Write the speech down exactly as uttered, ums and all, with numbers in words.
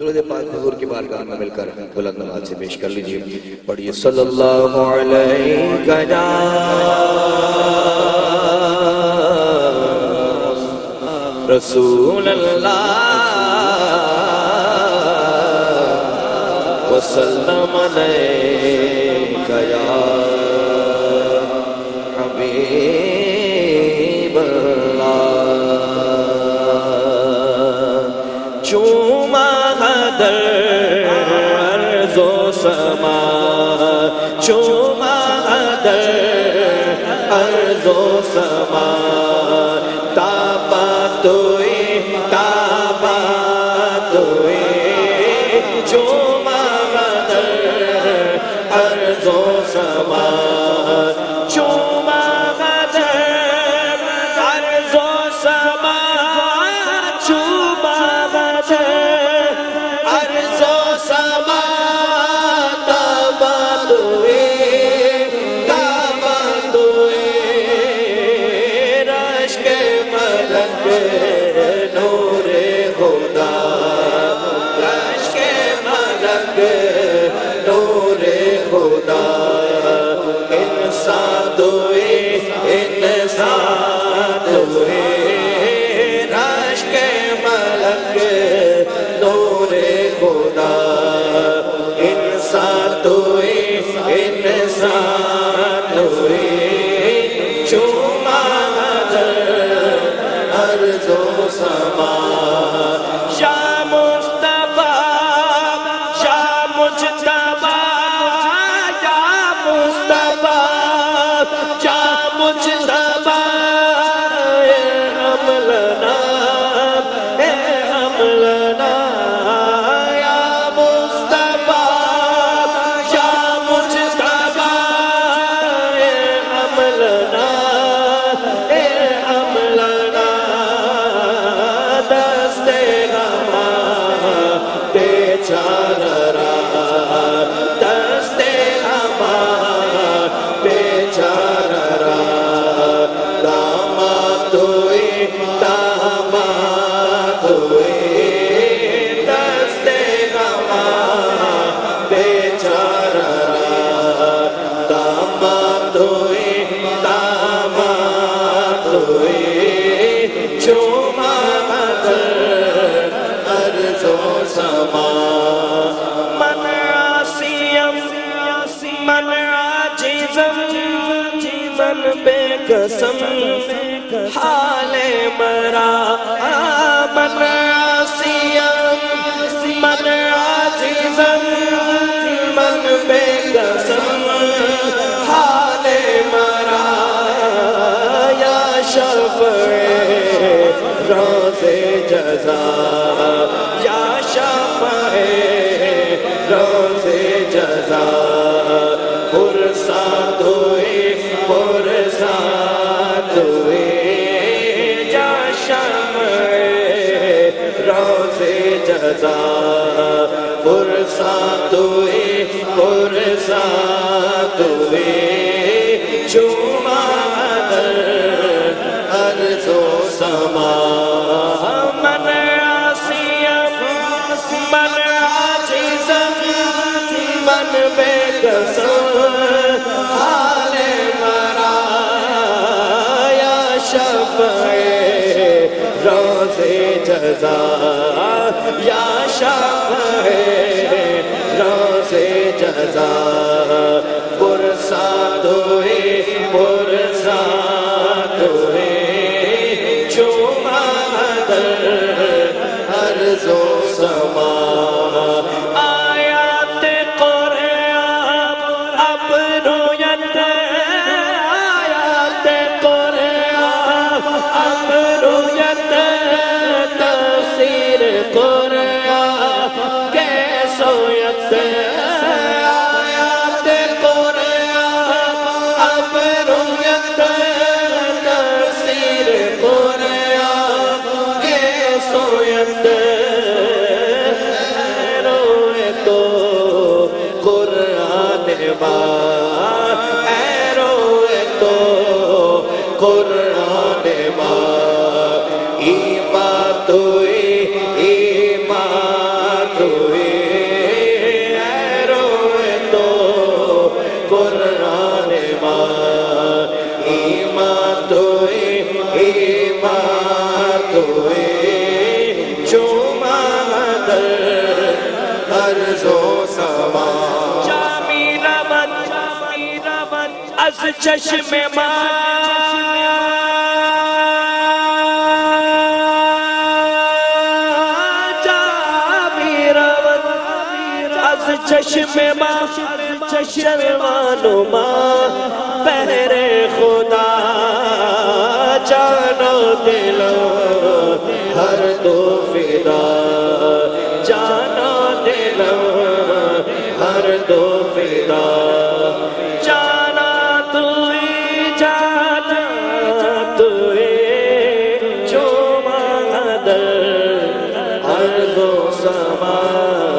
दुरूद पाक हुजूर की बारगाह में मिलकर बुलंद आवाज से पेश कर लीजिए। पढ़िए सल्लल्लाहु अलैहि रसूल अल्लाह वसल्लम अलैहि या हबीब अल्लाह। चूमा अर्ज़ो समा चूमा अर्ज़ो समा ताबा तुए ताबा तुए चूमा अर्ज़ो समा चूमा अर्ज़ो समा कसम हाले मरा मन आसियम मन आजिजम मन बेकसम हाले मरा या शफ़े रोज़े जज़ा या शफ़े रोज़े जज़ा फुरसत हुए फुरसत हुए जा शम्मे रोज़े जज़ा फुरसत हुए फुरसत हुए चूमा अर्ज़ो समा मन आसियम मन आजिज़म मन बेकसम रोज़े जज़ा या शफ़े रोज़े जज़ा फुरसत हुए फुरसत हुए चूमा अर्ज़ो समा आयात क़ुरआन अब रोयत आयात क़ुरआन अब रोयत आयात क़ुरआन अब रोयत चश्मे चश्मे चश्मे मानो माँ पहरे खुदा जानो दिल हर दो फिदा जानो दिल हर दो फिदा जो मादर हर दो समा